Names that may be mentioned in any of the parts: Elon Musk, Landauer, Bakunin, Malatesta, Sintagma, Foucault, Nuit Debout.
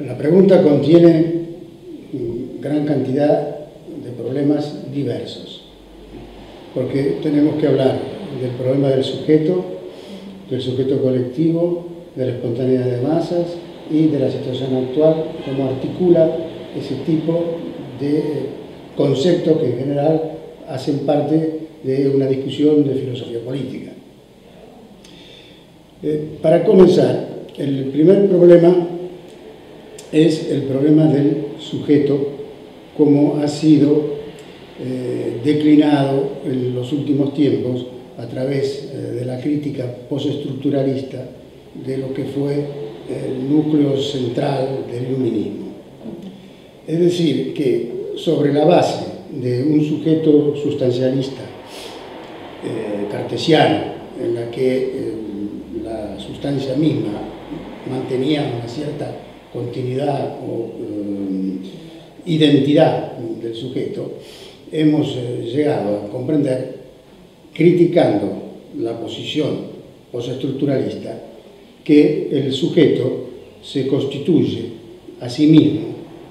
La pregunta contiene gran cantidad de problemas diversos, porque tenemos que hablar del problema del sujeto colectivo, de la espontaneidad de masas y de la situación actual, cómo articula ese tipo de conceptos que en general hacen parte de una discusión de filosofía política. Para comenzar, el primer problema es el problema del sujeto como ha sido declinado en los últimos tiempos a través de la crítica postestructuralista de lo que fue el núcleo central del iluminismo. Es decir, que sobre la base de un sujeto sustancialista cartesiano, en la que la sustancia misma mantenía una cierta continuidad o identidad del sujeto, hemos llegado a comprender, criticando la posición postestructuralista, que el sujeto se constituye a sí mismo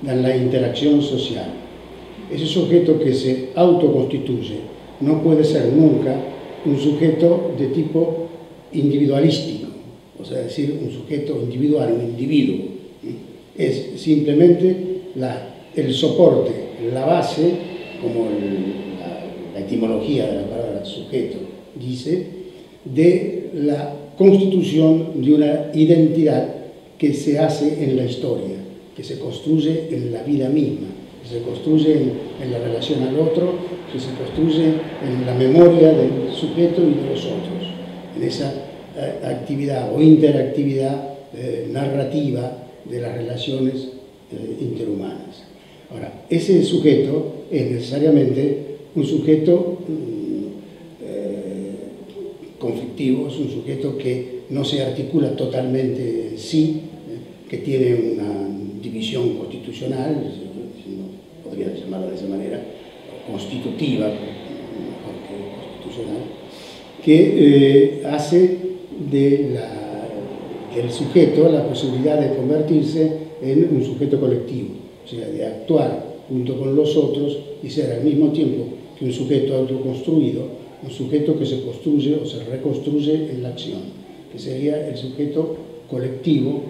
en la interacción social. Ese sujeto que se autoconstituye no puede ser nunca un sujeto de tipo individualístico, o sea, decir un sujeto individual, un individuo. Es simplemente el soporte, la base, como la etimología de la palabra sujeto dice, de la constitución de una identidad que se hace en la historia, que se construye en la vida misma, que se construye en la relación al otro, que se construye en la memoria del sujeto y de los otros, en esa actividad o interactividad narrativa de las relaciones interhumanas. Ahora, ese sujeto es necesariamente un sujeto conflictivo, es un sujeto que no se articula totalmente en sí, que tiene una división constitucional, podría llamarla de esa manera, constitutiva, constitucional, que hace de el sujeto la posibilidad de convertirse en un sujeto colectivo, o sea, de actuar junto con los otros y ser al mismo tiempo que un sujeto autoconstruido, un sujeto que se construye o se reconstruye en la acción, que sería el sujeto colectivo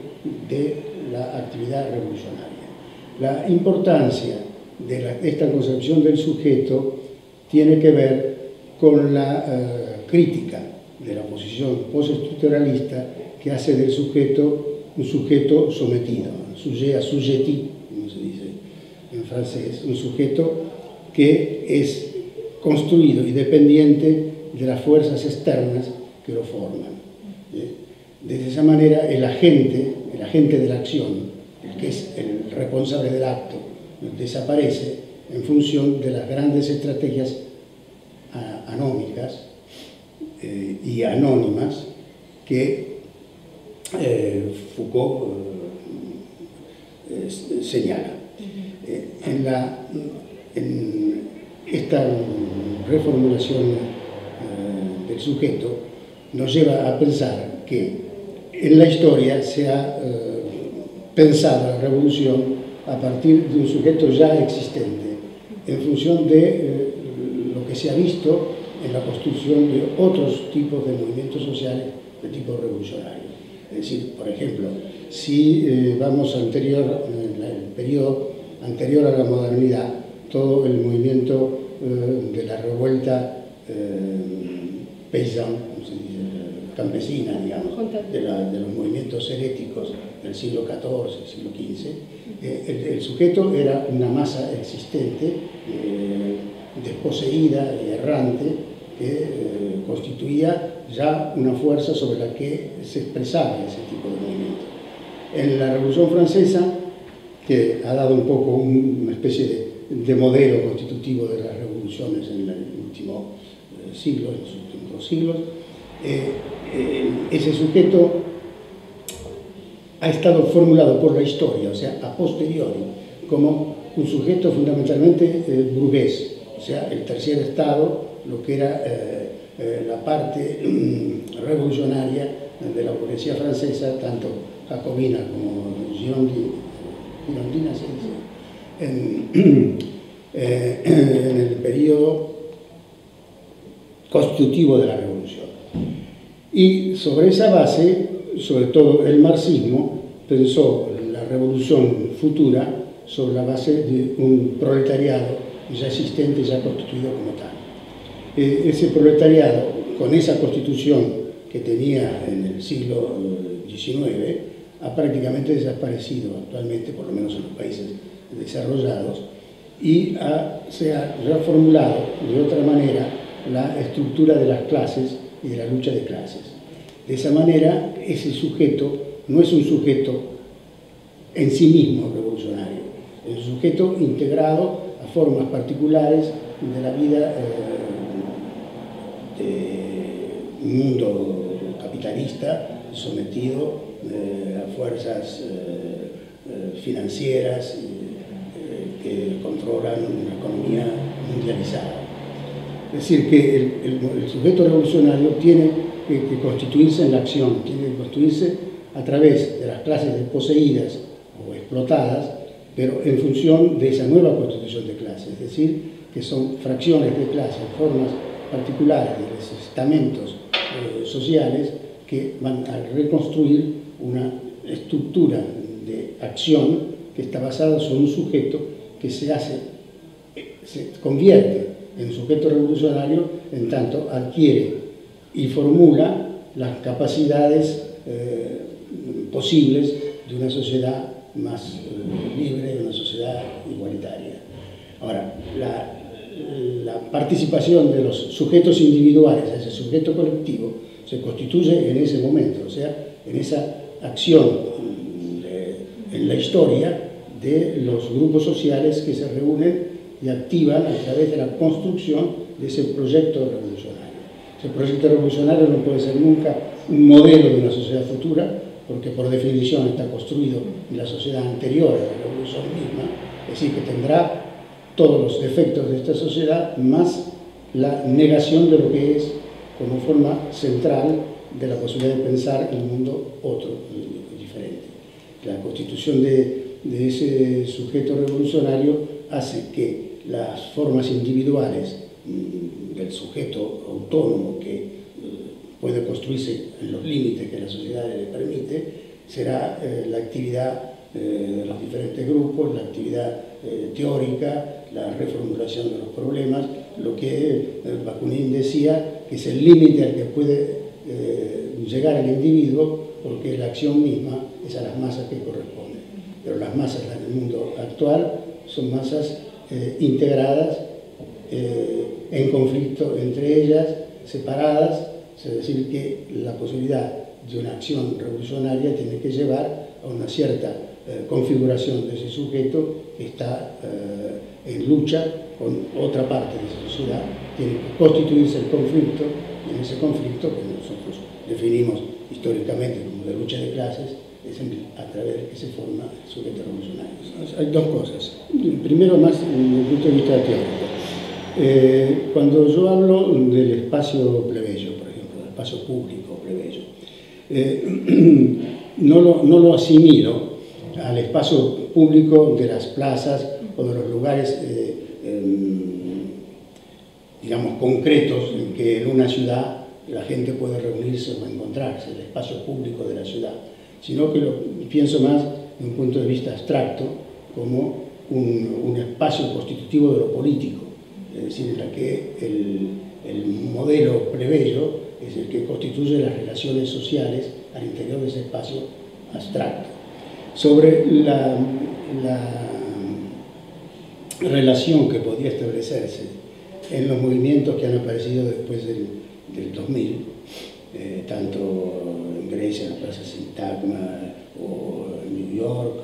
de la actividad revolucionaria. La importancia de esta concepción del sujeto tiene que ver con la crítica de la posición postestructuralista que hace del sujeto un sujeto sometido, sujet à sujetti, como se dice en francés, un sujeto que es construido y dependiente de las fuerzas externas que lo forman. De esa manera, el agente de la acción, el que es el responsable del acto, desaparece en función de las grandes estrategias anómicas y anónimas que Foucault señala. En esta reformulación del sujeto nos lleva a pensar que en la historia se ha pensado la revolución a partir de un sujeto ya existente, en función de lo que se ha visto en la construcción de otros tipos de movimientos sociales de tipo revolucionario. Es decir, por ejemplo, si vamos al periodo anterior a la modernidad, todo el movimiento de la revuelta paysan, campesina, digamos, de los movimientos heréticos del siglo XIV, siglo XV, el sujeto era una masa existente, desposeída y errante, que constituía ya una fuerza sobre la que se expresaba ese tipo de movimiento. En la Revolución Francesa, que ha dado un poco una especie de modelo constitutivo de las revoluciones en el último siglo, en los últimos dos siglos, ese sujeto ha estado formulado por la historia, o sea, a posteriori, como un sujeto fundamentalmente burgués, o sea, el tercer estado, lo que era la parte revolucionaria de la burguesía francesa, tanto jacobina como girondina, durante una ciencia en el periodo constitutivo de la revolución. Y sobre esa base, sobre todo el marxismo, pensó la revolución futura sobre la base de un proletariado ya existente, ya constituido como tal. Ese proletariado, con esa constitución que tenía en el siglo XIX, ha prácticamente desaparecido actualmente, por lo menos en los países desarrollados, y se ha reformulado de otra manera la estructura de las clases y de la lucha de clases. De esa manera, ese sujeto no es un sujeto en sí mismo revolucionario, es un sujeto integrado a formas particulares de la vida de un mundo capitalista sometido a fuerzas financieras que controlan una economía mundializada. Es decir, que el sujeto revolucionario tiene que constituirse en la acción, tiene que constituirse a través de las clases desposeídas o explotadas, pero en función de esa nueva constitución de clases, es decir, que son fracciones de clases, formas particulares de los estamentos sociales que van a reconstruir una estructura de acción que está basada sobre un sujeto que se convierte en sujeto revolucionario en tanto adquiere y formula las capacidades posibles de una sociedad más libre, de una sociedad igualitaria. Ahora, la participación de los sujetos individuales a ese sujeto colectivo se constituye en ese momento, o sea, en esa acción en la historia de los grupos sociales que se reúnen y activan a través de la construcción de ese proyecto revolucionario. Ese proyecto revolucionario no puede ser nunca un modelo de una sociedad futura, porque por definición está construido en la sociedad anterior a la revolución misma, es decir, que tendrá todos los defectos de esta sociedad más la negación de lo que es como forma central de la posibilidad de pensar en un mundo otro, diferente. La constitución de ese sujeto revolucionario hace que las formas individuales del sujeto autónomo que puede construirse en los límites que la sociedad le permite, será la actividad de los diferentes grupos, la actividad teórica, la reformulación de los problemas, lo que Bakunin decía que es el límite al que puede llegar el individuo, porque la acción misma es a las masas que corresponde. Pero las masas en el mundo actual son masas integradas, en conflicto entre ellas, separadas, es decir, que la posibilidad de una acción revolucionaria tiene que llevar a una cierta configuración de ese sujeto que está en lucha con otra parte de esa sociedad. Tiene que constituirse el conflicto, y en ese conflicto que nosotros definimos históricamente como la lucha de clases, es a través del que se forma el sujeto revolucionario. Hay dos cosas. Primero, más desde el punto de vista teórico. Cuando yo hablo del espacio plebeyo, por ejemplo, del espacio público plebeyo, no lo asimilo al espacio público de las plazas o de los lugares, digamos, concretos en que en una ciudad la gente puede reunirse o encontrarse, el espacio público de la ciudad, sino que lo pienso más de un punto de vista abstracto, como un espacio constitutivo de lo político, es decir, en la que el modelo plebeyo es el que constituye las relaciones sociales al interior de ese espacio abstracto. Sobre la relación que podía establecerse en los movimientos que han aparecido después del 2000, tanto en Grecia, en la plaza Sintagma, o en New York,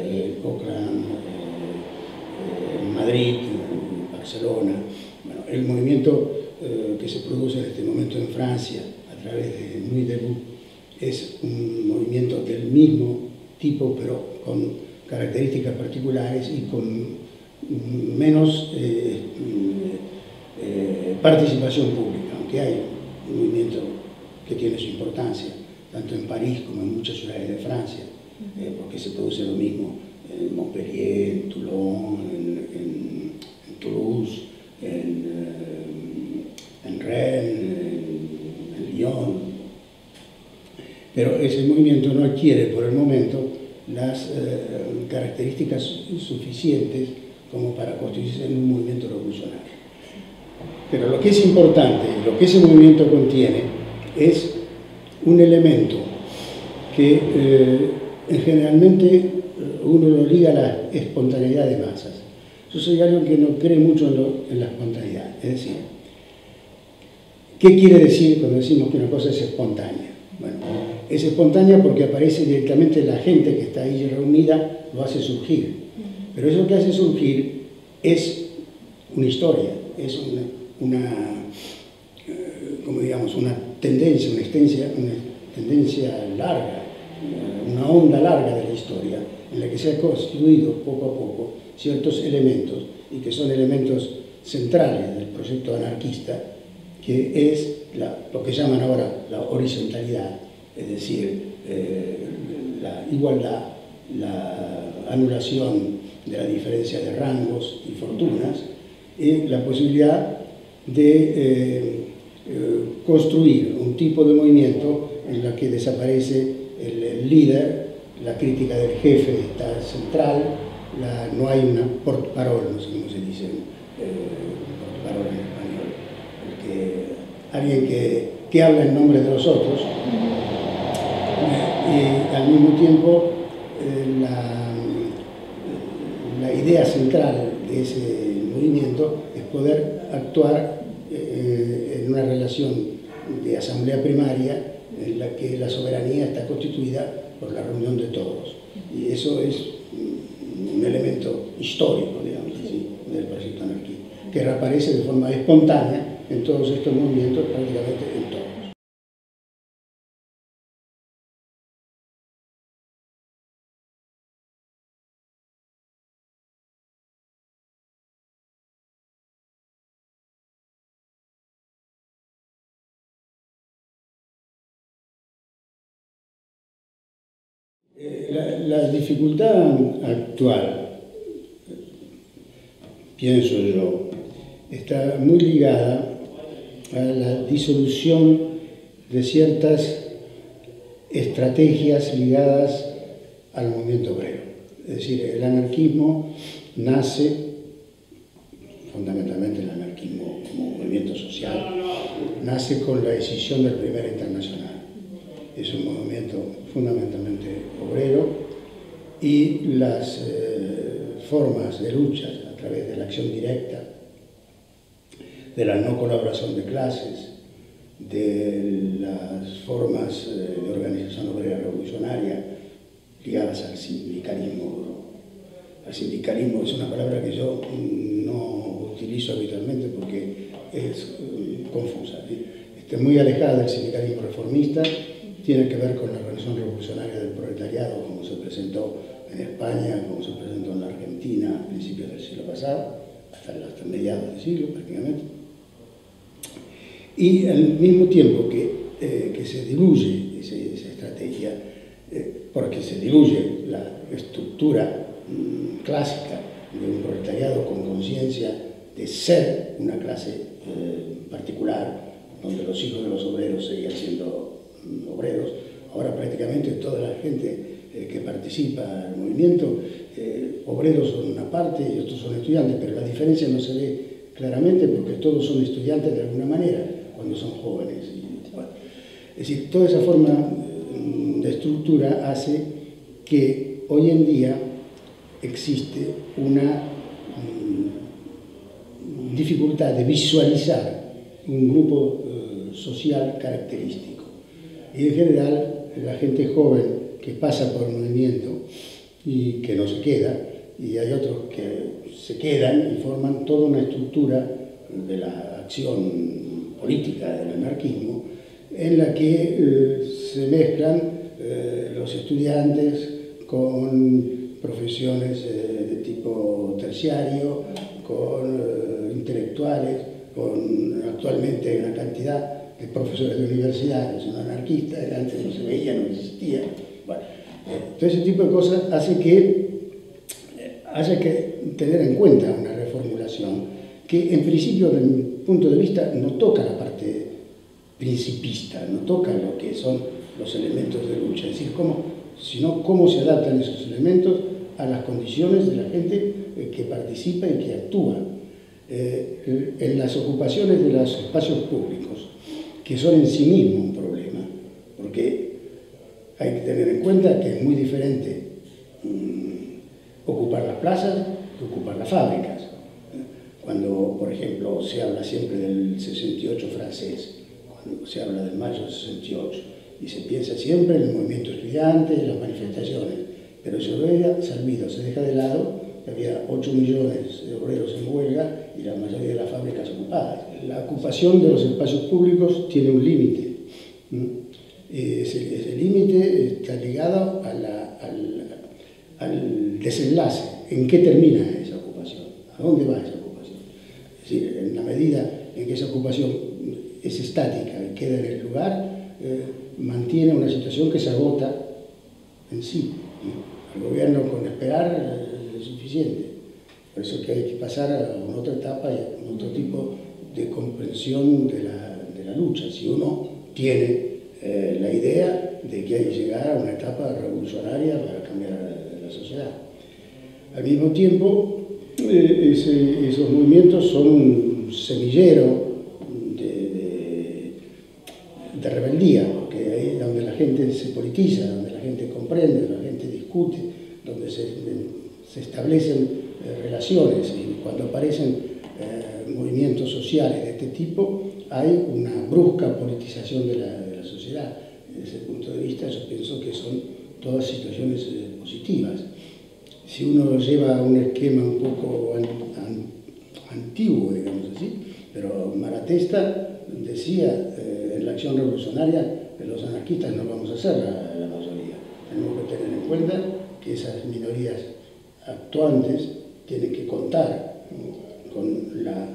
en Oakland, en Madrid, en Barcelona. Bueno, el movimiento que se produce en este momento en Francia a través de Nuit Debout es un movimiento del mismo tipo, pero con características particulares y con menos participación pública, aunque hay un movimiento que tiene su importancia, tanto en París como en muchas ciudades de Francia, porque se produce lo mismo en Montpellier, en Toulon, en Toulouse, en Rennes, en Lyon. Pero ese movimiento no adquiere por el momento las características suficientes como para constituirse en un movimiento revolucionario. Pero lo que es importante, lo que ese movimiento contiene, es un elemento que generalmente uno lo liga a la espontaneidad de masas. Yo soy alguien que no cree mucho en la espontaneidad. Es decir, ¿qué quiere decir cuando decimos que una cosa es espontánea? Bueno, es espontánea porque aparece directamente la gente que está ahí reunida, lo hace surgir. Pero eso que hace surgir es una historia, es como digamos, una tendencia larga, una onda larga de la historia, en la que se han construido poco a poco ciertos elementos, y que son elementos centrales del proyecto anarquista, que es lo que llaman ahora la horizontalidad, es decir, la igualdad, la anulación de la diferencia de rangos y fortunas, y la posibilidad de construir un tipo de movimiento en la que desaparece el líder, la crítica del jefe está central, no hay una portparole, no sé cómo se dice, portparole en español, alguien que habla en nombre de los otros, y al mismo tiempo la idea central de ese movimiento es poder actuar en una relación de asamblea primaria en la que la soberanía está constituida por la reunión de todos. Y eso es un elemento histórico, digamos así, del proyecto anarquista, que reaparece de forma espontánea en todos estos movimientos, prácticamente en todos. La dificultad actual, pienso yo, está muy ligada a la disolución de ciertas estrategias ligadas al movimiento obrero. Es decir, el anarquismo nace, fundamentalmente el anarquismo como movimiento social, nace con la decisión del Primer Internacional. Es un movimiento fundamentalmente obrero, y las formas de lucha a través de la acción directa, de la no colaboración de clases, de las formas de organización obrera revolucionaria ligadas al sindicalismo. Al sindicalismo es una palabra que yo no utilizo habitualmente porque es confusa, ¿sí? Está muy alejada del sindicalismo reformista. Tiene que ver con la organización revolucionaria del proletariado, como se presentó en España, como se presentó en la Argentina a principios del siglo pasado, hasta mediados del siglo prácticamente. Y al mismo tiempo que se diluye esa estrategia, porque se diluye la estructura clásica de un proletariado con conciencia de ser una clase particular, donde los hijos de los obreros seguían siendo obreros. Ahora prácticamente toda la gente que participa en el movimiento, obreros son una parte y otros son estudiantes, pero la diferencia no se ve claramente porque todos son estudiantes de alguna manera cuando son jóvenes. Es decir, toda esa forma de estructura hace que hoy en día existe una dificultad de visualizar un grupo social característico. Y en general, la gente joven que pasa por el movimiento y que no se queda, y hay otros que se quedan y forman toda una estructura de la acción política del anarquismo, en la que se mezclan los estudiantes con profesiones de tipo terciario, con intelectuales, con actualmente una cantidad de profesores de universidades, un anarquista, antes no se veía, no existía. Bueno, todo ese tipo de cosas hace que haya que tener en cuenta una reformulación que en principio, desde mi punto de vista, no toca la parte principista, no toca lo que son los elementos de lucha, es decir, sino cómo se adaptan esos elementos a las condiciones de la gente que participa y que actúa en las ocupaciones de los espacios públicos, que son en sí mismo un problema, porque hay que tener en cuenta que es muy diferente ocupar las plazas que ocupar las fábricas. Cuando, por ejemplo, se habla siempre del 68 francés, cuando se habla del mayo del 68, y se piensa siempre en el movimiento estudiante, en las manifestaciones, pero eso era servido, se deja de lado, había 8 millones de obreros en huelga y la mayoría de las fábricas ocupadas. La ocupación de los espacios públicos tiene un límite. Ese límite está ligado a al desenlace, en qué termina esa ocupación, a dónde va esa ocupación. Es decir, en la medida en que esa ocupación es estática y queda en el lugar, mantiene una situación que se agota en sí. El gobierno, con esperar, es suficiente. Por eso que hay que pasar a otra etapa y a otro tipo de comprensión de la lucha. Si uno tiene la idea de que hay que llegar a una etapa revolucionaria para cambiar la sociedad. Al mismo tiempo, esos movimientos son un semillero de rebeldía, porque ahí es donde la gente se politiza, donde la gente comprende, donde la gente discute, donde se establecen relaciones, y cuando aparecen movimientos sociales de este tipo hay una brusca politización de la sociedad. Desde ese punto de vista yo pienso que son todas situaciones positivas. Si uno lleva un esquema un poco antiguo, digamos así, pero Malatesta decía en la acción revolucionaria que los anarquistas no vamos a hacer la mayoría, tenemos que tener en cuenta que esas minorías actuantes tienen que contar con la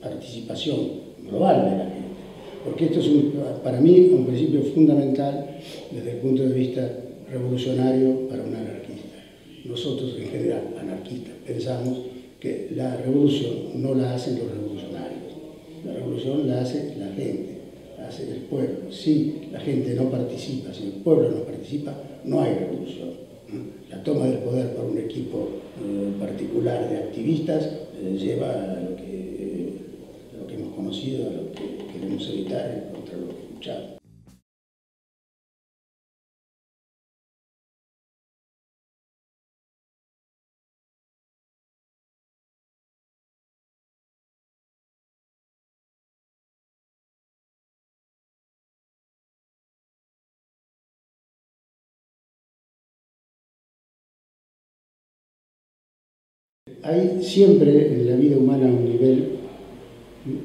participación global de la gente, porque esto es para mí un principio fundamental desde el punto de vista revolucionario para un anarquista. Nosotros en general, anarquistas, pensamos que la revolución no la hacen los revolucionarios, la revolución la hace la gente, la hace el pueblo. Si la gente no participa, si el pueblo no participa, no hay revolución. La toma del poder por un equipo particular de activistas lleva a lo que hemos conocido, a lo que queremos evitar, contra lo que luchamos. Hay siempre en la vida humana un nivel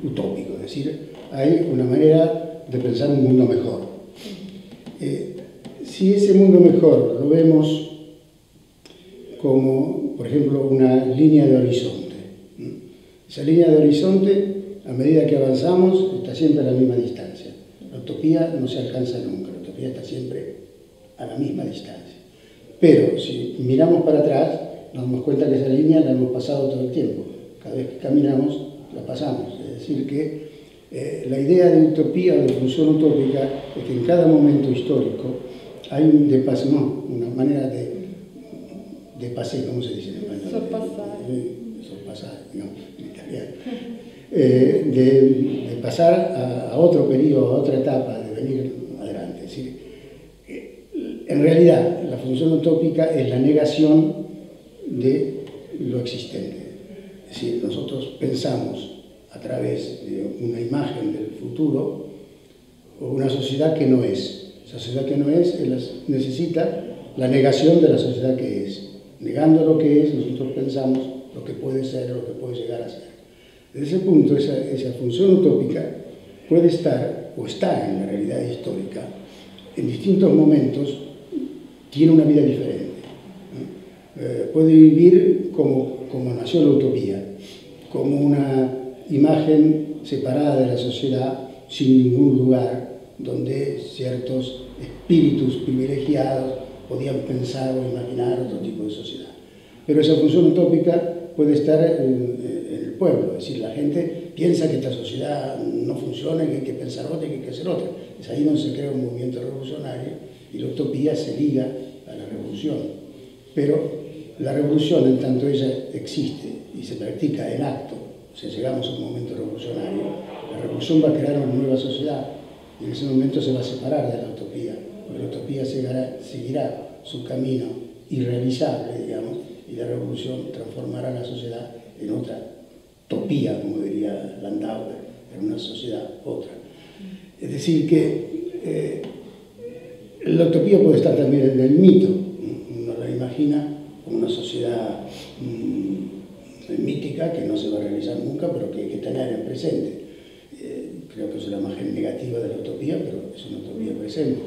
utópico, es decir, hay una manera de pensar un mundo mejor. Si ese mundo mejor lo vemos como, por ejemplo, una línea de horizonte, esa línea de horizonte, a medida que avanzamos, está siempre a la misma distancia. La utopía no se alcanza nunca, la utopía está siempre a la misma distancia. Pero si miramos para atrás, nos damos cuenta que esa línea la hemos pasado todo el tiempo. Cada vez que caminamos, la pasamos. Es decir que la idea de utopía o de función utópica es que en cada momento histórico hay un depasmo, una manera de pasar, ¿cómo se dice en español? Sorpasar, digamos, en italiano. De pasar a otro periodo, a otra etapa, de venir adelante. Es decir, en realidad, la función utópica es la negación de lo existente. Es decir, nosotros pensamos a través de una imagen del futuro o una sociedad que no es. La sociedad que no es necesita la negación de la sociedad que es. Negando lo que es, nosotros pensamos lo que puede ser, lo que puede llegar a ser. Desde ese punto, esa función utópica puede estar, o está en la realidad histórica, en distintos momentos, tiene una vida diferente. Puede vivir como nació la utopía, como una imagen separada de la sociedad, sin ningún lugar donde ciertos espíritus privilegiados podían pensar o imaginar otro tipo de sociedad. pero esa función utópica puede estar en el pueblo, es decir, la gente piensa que esta sociedad no funciona, que hay que pensar otra, que hay que hacer otra. Es ahí donde se crea un movimiento revolucionario y la utopía se liga a la revolución. Pero la revolución, en tanto ella existe y se practica en acto, o sea, llegamos a un momento revolucionario, la revolución va a crear una nueva sociedad y en ese momento se va a separar de la utopía, porque la utopía seguirá su camino irrealizable, digamos, y la revolución transformará la sociedad en otra utopía, como diría Landauer, en una sociedad otra. Es decir que la utopía puede estar también en el mito, uno la imagina como una sociedad mítica que no se va a realizar nunca, pero que hay que tener en presente. Creo que es una imagen negativa de la utopía, pero es una utopía presente.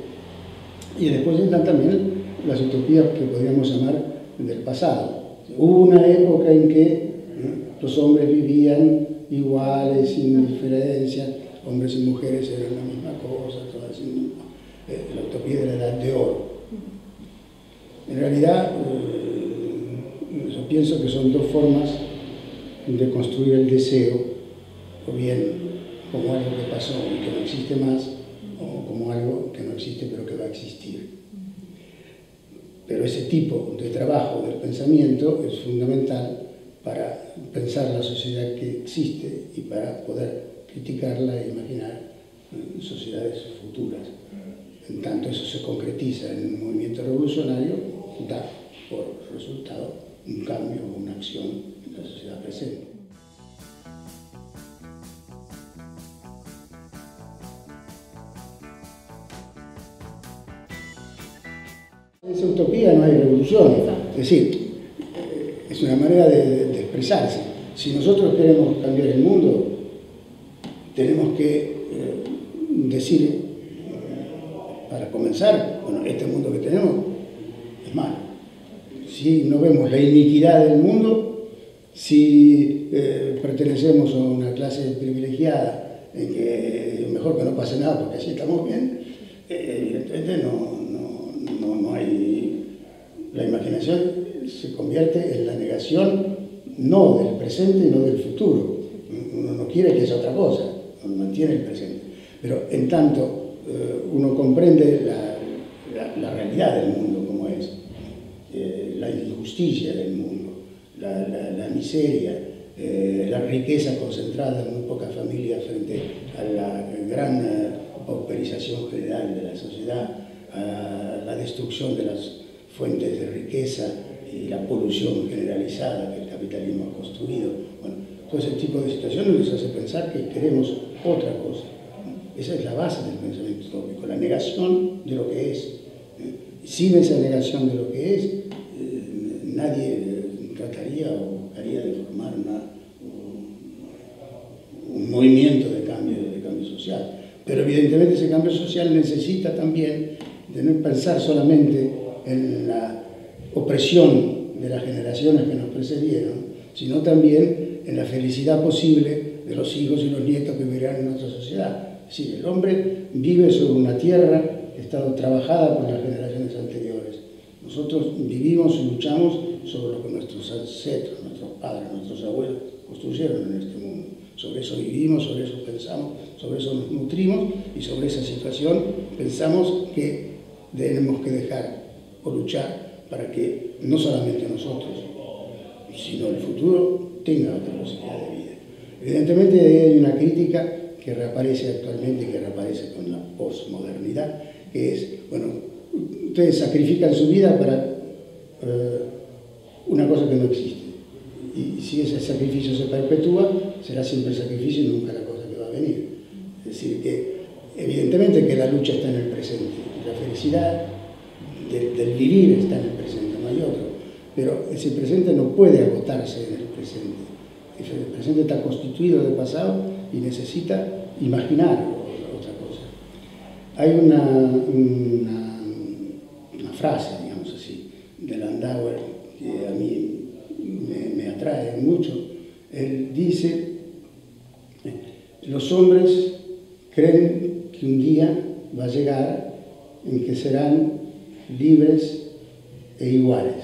Y después están también las utopías que podríamos llamar del pasado. Hubo una época en que los hombres vivían iguales, sin diferencia, hombres y mujeres eran la misma cosa, todas la utopía de la edad de oro. En realidad, yo pienso que son dos formas de construir el deseo, o bien como algo que pasó y que no existe más, o como algo que no existe pero que va a existir. Pero ese tipo de trabajo del pensamiento es fundamental para pensar la sociedad que existe y para poder criticarla e imaginar sociedades futuras. En tanto eso se concretiza en un movimiento revolucionario, da por resultado un cambio o una acción en la sociedad presente. Esa utopía no hay revolución, es decir, es una manera de expresarse. Si nosotros queremos cambiar el mundo, tenemos que decir, para comenzar, bueno, este mundo que tenemos es malo. Si no vemos la iniquidad del mundo, si pertenecemos a una clase privilegiada en que mejor que no pase nada porque así estamos bien, evidentemente no hay... La imaginación se convierte en la negación no del presente y no del futuro. Uno no quiere que sea otra cosa, uno mantiene el presente. Pero en tanto uno comprende la realidad del mundo como es, la injusticia del mundo, la miseria, la riqueza concentrada en muy pocas familias frente a la gran pauperización general de la sociedad, a la destrucción de las fuentes de riqueza y la polución generalizada que el capitalismo ha construido. Bueno, todo ese tipo de situaciones nos hace pensar que queremos otra cosa. Esa es la base del pensamiento utópico, la negación de lo que es. Sin esa negación de lo que es, nadie trataría o buscaría de formar un movimiento de cambio social. Pero evidentemente ese cambio social necesita también de no pensar solamente en la opresión de las generaciones que nos precedieron, sino también en la felicidad posible de los hijos y los nietos que vivirán en nuestra sociedad. Es decir, el hombre vive sobre una tierra que ha estado trabajada por las generaciones anteriores. Nosotros vivimos y luchamos sobre lo que nuestros ancestros, nuestros padres, nuestros abuelos construyeron en este mundo. Sobre eso vivimos, sobre eso pensamos, sobre eso nos nutrimos y sobre esa situación pensamos que tenemos que dejar o luchar para que no solamente nosotros, sino el futuro tenga otra posibilidad de vida. Evidentemente hay una crítica que reaparece actualmente, que reaparece con la posmodernidad, que es, bueno, ustedes sacrifican su vida para una cosa que no existe. Y si ese sacrificio se perpetúa, será siempre sacrificio y nunca la cosa que va a venir. Es decir, que evidentemente que la lucha está en el presente, la felicidad del vivir está en el presente, no hay otro. Pero ese presente no puede agotarse en el presente. El presente está constituido de pasado y necesita imaginar otra cosa. Hay una frase, digamos así, de Landauer que a mí me atrae mucho. Él dice: los hombres creen que un día va a llegar en que serán libres e iguales,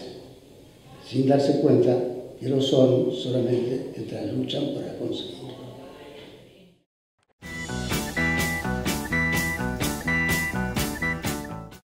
sin darse cuenta que lo son solamente mientras luchan para conseguirlo.